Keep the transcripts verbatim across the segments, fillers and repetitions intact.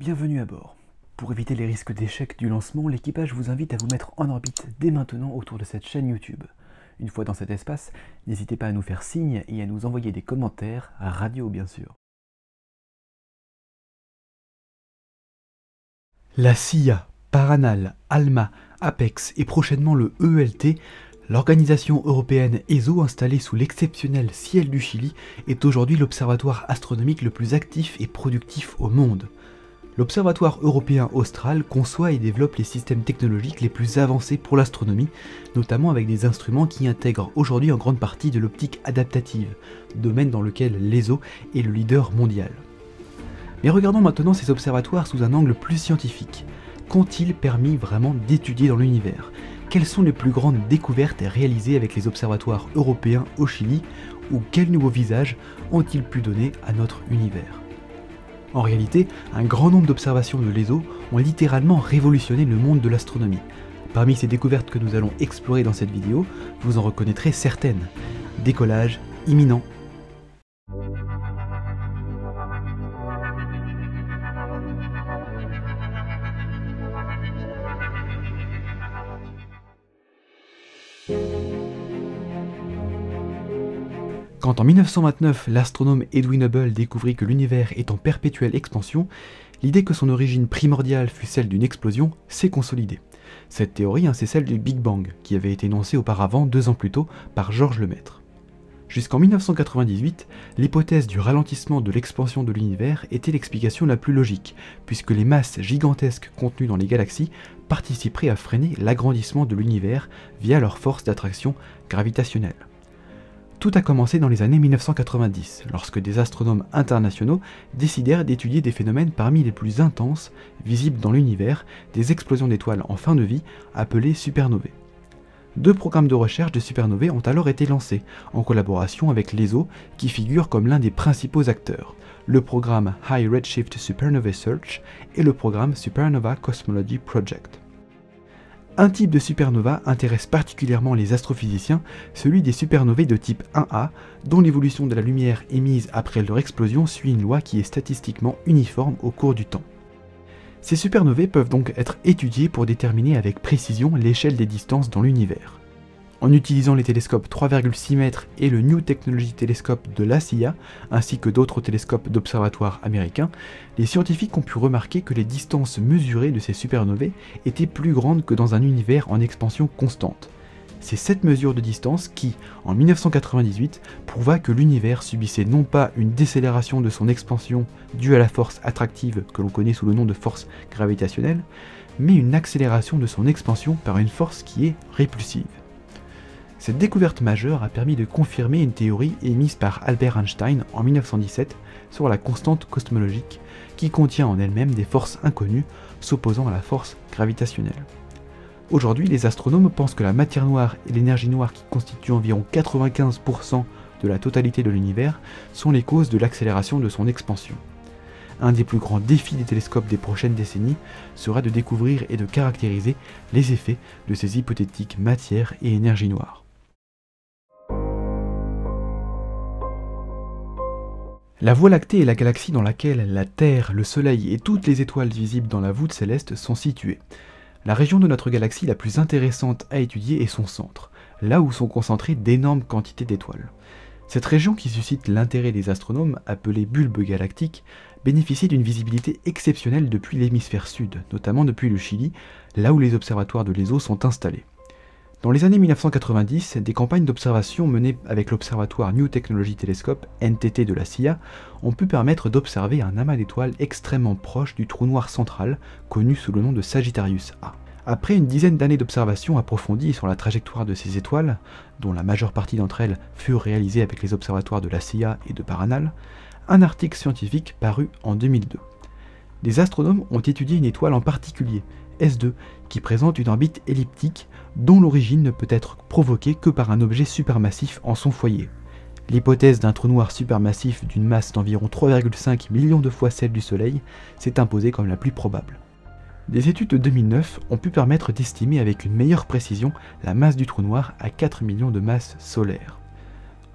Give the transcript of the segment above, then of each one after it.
Bienvenue à bord. Pour éviter les risques d'échec du lancement, l'équipage vous invite à vous mettre en orbite dès maintenant autour de cette chaîne YouTube. Une fois dans cet espace, n'hésitez pas à nous faire signe et à nous envoyer des commentaires, à radio bien sûr. La Silla, Paranal, Alma, Apex et prochainement le E E L T, l'organisation européenne E S O installée sous l'exceptionnel ciel du Chili, est aujourd'hui l'observatoire astronomique le plus actif et productif au monde. L'Observatoire européen austral conçoit et développe les systèmes technologiques les plus avancés pour l'astronomie, notamment avec des instruments qui intègrent aujourd'hui en grande partie de l'optique adaptative, domaine dans lequel l'E S O est le leader mondial. Mais regardons maintenant ces observatoires sous un angle plus scientifique. Qu'ont-ils permis vraiment d'étudier dans l'univers? Quelles sont les plus grandes découvertes réalisées avec les observatoires européens au Chili, ou quels nouveaux visages ont-ils pu donner à notre univers? En réalité, un grand nombre d'observations de l'E S O ont littéralement révolutionné le monde de l'astronomie. Parmi ces découvertes que nous allons explorer dans cette vidéo, vous en reconnaîtrez certaines. Décollage imminent. Quand en mille neuf cent vingt-neuf, l'astronome Edwin Hubble découvrit que l'univers est en perpétuelle expansion, l'idée que son origine primordiale fut celle d'une explosion s'est consolidée. Cette théorie, hein, c'est celle du Big Bang, qui avait été énoncée auparavant deux ans plus tôt par Georges Lemaître. Jusqu'en mille neuf cent quatre-vingt-dix-huit, l'hypothèse du ralentissement de l'expansion de l'univers était l'explication la plus logique, puisque les masses gigantesques contenues dans les galaxies participeraient à freiner l'agrandissement de l'univers via leur force d'attraction gravitationnelle. Tout a commencé dans les années mille neuf cent quatre-vingt-dix, lorsque des astronomes internationaux décidèrent d'étudier des phénomènes parmi les plus intenses visibles dans l'univers, des explosions d'étoiles en fin de vie, appelées supernovae. Deux programmes de recherche de supernovae ont alors été lancés, en collaboration avec l'E S O, qui figure comme l'un des principaux acteurs, le programme High Redshift Supernovae Search et le programme Supernova Cosmology Project. Un type de supernova intéresse particulièrement les astrophysiciens, celui des supernovae de type un A, dont l'évolution de la lumière émise après leur explosion suit une loi qui est statistiquement uniforme au cours du temps. Ces supernovae peuvent donc être étudiés pour déterminer avec précision l'échelle des distances dans l'univers. En utilisant les télescopes trois virgule six mètres et le New Technology Telescope de La Silla, ainsi que d'autres télescopes d'observatoires américains, les scientifiques ont pu remarquer que les distances mesurées de ces supernovae étaient plus grandes que dans un univers en expansion constante. C'est cette mesure de distance qui, en mille neuf cent quatre-vingt-dix-huit, prouva que l'univers subissait non pas une décélération de son expansion due à la force attractive que l'on connaît sous le nom de force gravitationnelle, mais une accélération de son expansion par une force qui est répulsive. Cette découverte majeure a permis de confirmer une théorie émise par Albert Einstein en mille neuf cent dix-sept sur la constante cosmologique, qui contient en elle-même des forces inconnues s'opposant à la force gravitationnelle. Aujourd'hui, les astronomes pensent que la matière noire et l'énergie noire qui constituent environ quatre-vingt-quinze pour cent de la totalité de l'univers sont les causes de l'accélération de son expansion. Un des plus grands défis des télescopes des prochaines décennies sera de découvrir et de caractériser les effets de ces hypothétiques matières et énergie noire. La Voie lactée est la galaxie dans laquelle la Terre, le Soleil et toutes les étoiles visibles dans la voûte céleste sont situées. La région de notre galaxie la plus intéressante à étudier est son centre, là où sont concentrées d'énormes quantités d'étoiles. Cette région qui suscite l'intérêt des astronomes, appelée bulbe galactique, bénéficie d'une visibilité exceptionnelle depuis l'hémisphère sud, notamment depuis le Chili, là où les observatoires de l'E S O sont installés. Dans les années mille neuf cent quatre-vingt-dix, des campagnes d'observation menées avec l'observatoire New Technology Telescope, N T T de la Silla, ont pu permettre d'observer un amas d'étoiles extrêmement proche du trou noir central, connu sous le nom de Sagittarius A. Après une dizaine d'années d'observations approfondies sur la trajectoire de ces étoiles, dont la majeure partie d'entre elles furent réalisées avec les observatoires de la Silla et de Paranal, un article scientifique parut en deux mille deux. Des astronomes ont étudié une étoile en particulier, S deux, qui présente une orbite elliptique dont l'origine ne peut être provoquée que par un objet supermassif en son foyer. L'hypothèse d'un trou noir supermassif d'une masse d'environ trois virgule cinq millions de fois celle du Soleil s'est imposée comme la plus probable. Des études de deux mille neuf ont pu permettre d'estimer avec une meilleure précision la masse du trou noir à quatre millions de masses solaires.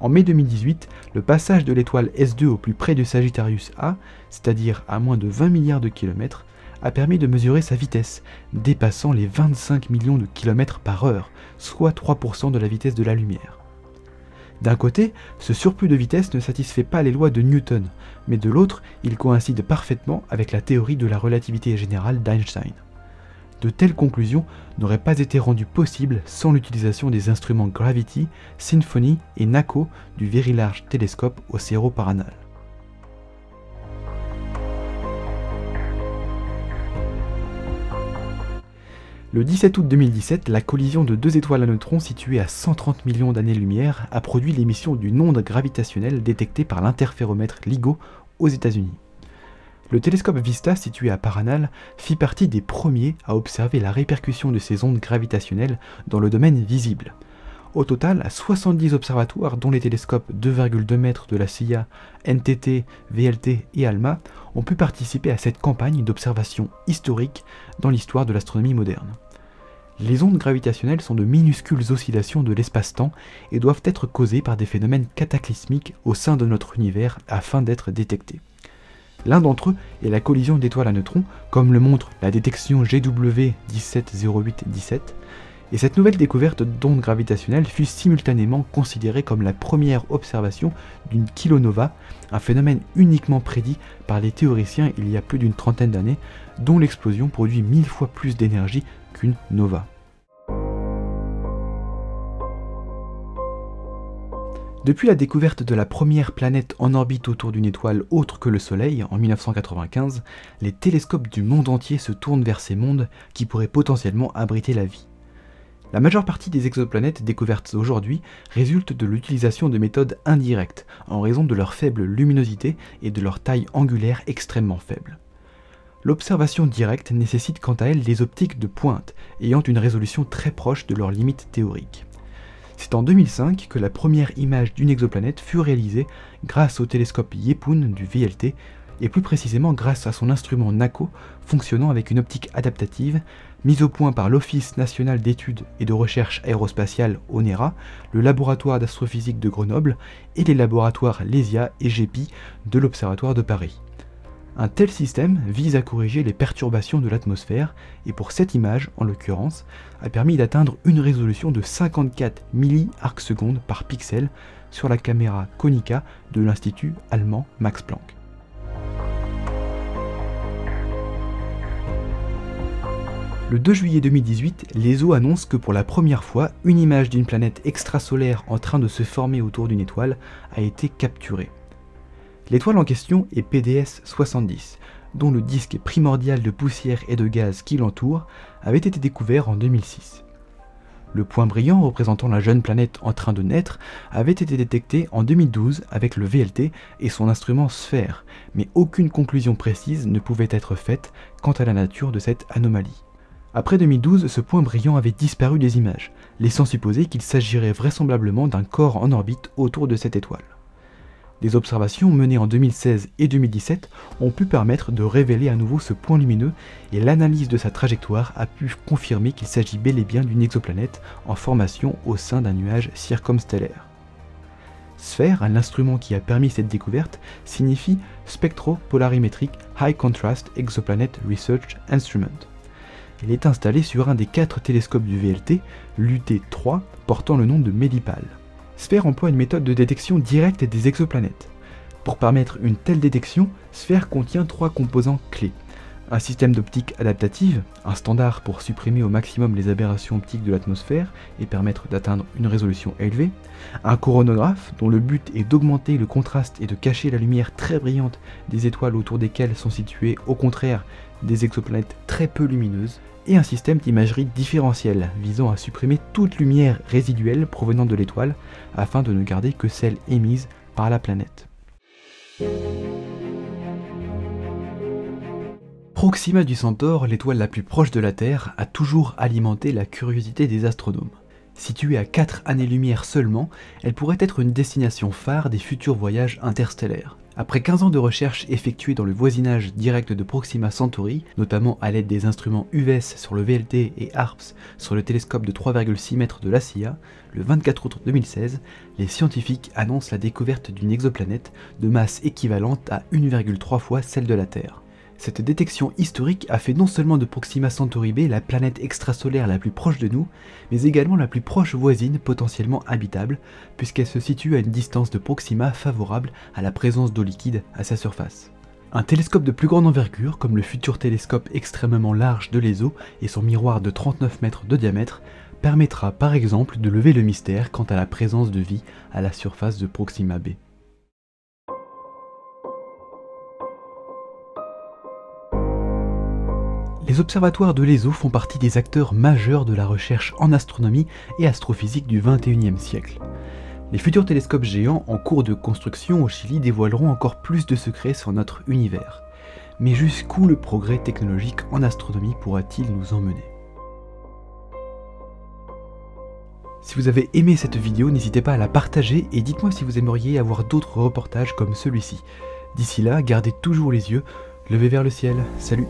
En mai deux mille dix-huit, le passage de l'étoile S deux au plus près du Sagittarius A, c'est-à-dire à moins de vingt milliards de kilomètres, a permis de mesurer sa vitesse, dépassant les vingt-cinq millions de kilomètres par heure, soit trois pour cent de la vitesse de la lumière. D'un côté, ce surplus de vitesse ne satisfait pas les lois de Newton, mais de l'autre, il coïncide parfaitement avec la théorie de la relativité générale d'Einstein. De telles conclusions n'auraient pas été rendues possibles sans l'utilisation des instruments Gravity, Symphony et NACO du Very Large Telescope au Cerro Paranal. Le dix-sept août deux mille dix-sept, la collision de deux étoiles à neutrons situées à cent trente millions d'années-lumière a produit l'émission d'une onde gravitationnelle détectée par l'interféromètre LIGO aux États-Unis. Le télescope Vista, situé à Paranal, fit partie des premiers à observer la répercussion de ces ondes gravitationnelles dans le domaine visible. Au total, soixante-dix observatoires, dont les télescopes deux virgule deux mètres de la Silla, N T T, V L T et Alma, ont pu participer à cette campagne d'observation historique dans l'histoire de l'astronomie moderne. Les ondes gravitationnelles sont de minuscules oscillations de l'espace-temps et doivent être causées par des phénomènes cataclysmiques au sein de notre univers afin d'être détectées. L'un d'entre eux est la collision d'étoiles à neutrons, comme le montre la détection G W un sept zéro huit un sept, et cette nouvelle découverte d'ondes gravitationnelles fut simultanément considérée comme la première observation d'une kilonova, un phénomène uniquement prédit par les théoriciens il y a plus d'une trentaine d'années, dont l'explosion produit mille fois plus d'énergie qu'une nova. Depuis la découverte de la première planète en orbite autour d'une étoile autre que le Soleil en mille neuf cent quatre-vingt-quinze, les télescopes du monde entier se tournent vers ces mondes qui pourraient potentiellement abriter la vie. La majeure partie des exoplanètes découvertes aujourd'hui résulte de l'utilisation de méthodes indirectes, en raison de leur faible luminosité et de leur taille angulaire extrêmement faible. L'observation directe nécessite quant à elle des optiques de pointe, ayant une résolution très proche de leurs limites théoriques. C'est en deux mille cinq que la première image d'une exoplanète fut réalisée grâce au télescope Yepun du V L T, et plus précisément grâce à son instrument NACO fonctionnant avec une optique adaptative, mise au point par l'Office national d'études et de recherche aérospatiale ONERA, le laboratoire d'astrophysique de Grenoble et les laboratoires LESIA et G E P I de l'Observatoire de Paris. Un tel système vise à corriger les perturbations de l'atmosphère et pour cette image, en l'occurrence, a permis d'atteindre une résolution de cinquante-quatre milliarcs secondes par pixel sur la caméra Konica de l'Institut allemand Max Planck. Le deux juillet deux mille dix-huit, l'E S O annonce que pour la première fois, une image d'une planète extrasolaire en train de se former autour d'une étoile a été capturée. L'étoile en question est P D S soixante-dix, dont le disque primordial de poussière et de gaz qui l'entoure avait été découvert en deux mille six. Le point brillant représentant la jeune planète en train de naître avait été détecté en deux mille douze avec le V L T et son instrument sphère, mais aucune conclusion précise ne pouvait être faite quant à la nature de cette anomalie. Après deux mille douze, ce point brillant avait disparu des images, laissant supposer qu'il s'agirait vraisemblablement d'un corps en orbite autour de cette étoile. Des observations menées en deux mille seize et deux mille dix-sept ont pu permettre de révéler à nouveau ce point lumineux et l'analyse de sa trajectoire a pu confirmer qu'il s'agit bel et bien d'une exoplanète en formation au sein d'un nuage circumstellaire. Sphère, l'instrument qui a permis cette découverte, signifie Spectro-Polarimetric High Contrast Exoplanet Research Instrument. Elle est installée sur un des quatre télescopes du V L T, l'U T trois, portant le nom de Melipal. Sphere emploie une méthode de détection directe des exoplanètes. Pour permettre une telle détection, Sphere contient trois composants clés. Un système d'optique adaptative, un standard pour supprimer au maximum les aberrations optiques de l'atmosphère et permettre d'atteindre une résolution élevée, un coronographe dont le but est d'augmenter le contraste et de cacher la lumière très brillante des étoiles autour desquelles sont situées au contraire des exoplanètes très peu lumineuses, et un système d'imagerie différentielle visant à supprimer toute lumière résiduelle provenant de l'étoile afin de ne garder que celle émise par la planète. Proxima du Centaure, l'étoile la plus proche de la Terre, a toujours alimenté la curiosité des astronomes. Située à quatre années-lumière seulement, elle pourrait être une destination phare des futurs voyages interstellaires. Après quinze ans de recherche effectuées dans le voisinage direct de Proxima Centauri, notamment à l'aide des instruments U V E S sur le V L T et HARPS sur le télescope de trois virgule six mètres de La Silla, le vingt-quatre août deux mille seize, les scientifiques annoncent la découverte d'une exoplanète de masse équivalente à un virgule trois fois celle de la Terre. Cette détection historique a fait non seulement de Proxima Centauri B la planète extrasolaire la plus proche de nous, mais également la plus proche voisine potentiellement habitable, puisqu'elle se situe à une distance de Proxima favorable à la présence d'eau liquide à sa surface. Un télescope de plus grande envergure, comme le futur télescope extrêmement large de l'E S O et son miroir de trente-neuf mètres de diamètre, permettra par exemple de lever le mystère quant à la présence de vie à la surface de Proxima B. Les observatoires de l'E S O font partie des acteurs majeurs de la recherche en astronomie et astrophysique du vingt-et-unième siècle. Les futurs télescopes géants en cours de construction au Chili dévoileront encore plus de secrets sur notre univers. Mais jusqu'où le progrès technologique en astronomie pourra-t-il nous emmener ? Si vous avez aimé cette vidéo, n'hésitez pas à la partager et dites-moi si vous aimeriez avoir d'autres reportages comme celui-ci. D'ici là, gardez toujours les yeux levés vers le ciel. Salut !